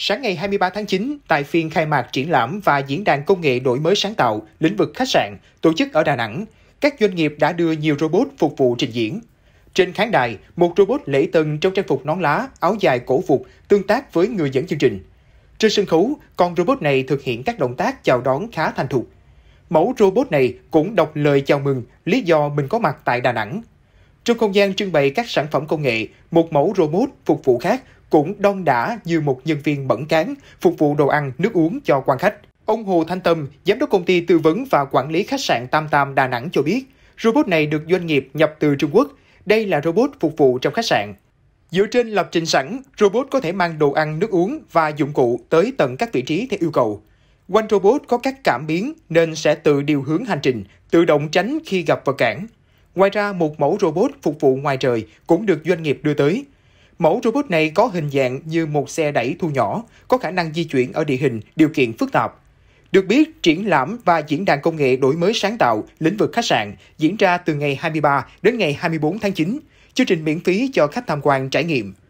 Sáng ngày 23 tháng 9, tại phiên khai mạc triển lãm và diễn đàn công nghệ đổi mới sáng tạo, lĩnh vực khách sạn, tổ chức ở Đà Nẵng, các doanh nghiệp đã đưa nhiều robot phục vụ trình diễn. Trên khán đài, một robot lễ tân trong trang phục nón lá, áo dài cổ phục tương tác với người dẫn chương trình. Trên sân khấu, con robot này thực hiện các động tác chào đón khá thành thục. Mẫu robot này cũng đọc lời chào mừng, lý do mình có mặt tại Đà Nẵng. Trong không gian trưng bày các sản phẩm công nghệ, một mẫu robot phục vụ khác cũng đon đả như một nhân viên bẩn cán, phục vụ đồ ăn, nước uống cho quan khách. Ông Hồ Thanh Tâm, giám đốc công ty tư vấn và quản lý khách sạn Tam Tam Đà Nẵng cho biết, robot này được doanh nghiệp nhập từ Trung Quốc. Đây là robot phục vụ trong khách sạn. Dựa trên lập trình sẵn, robot có thể mang đồ ăn, nước uống và dụng cụ tới tận các vị trí theo yêu cầu. Quanh robot có các cảm biến nên sẽ tự điều hướng hành trình, tự động tránh khi gặp vật cản. Ngoài ra, một mẫu robot phục vụ ngoài trời cũng được doanh nghiệp đưa tới. Mẫu robot này có hình dạng như một xe đẩy thu nhỏ, có khả năng di chuyển ở địa hình, điều kiện phức tạp. Được biết, triển lãm và diễn đàn công nghệ đổi mới sáng tạo, lĩnh vực khách sạn diễn ra từ ngày 23 đến ngày 24 tháng 9, chương trình miễn phí cho khách tham quan trải nghiệm.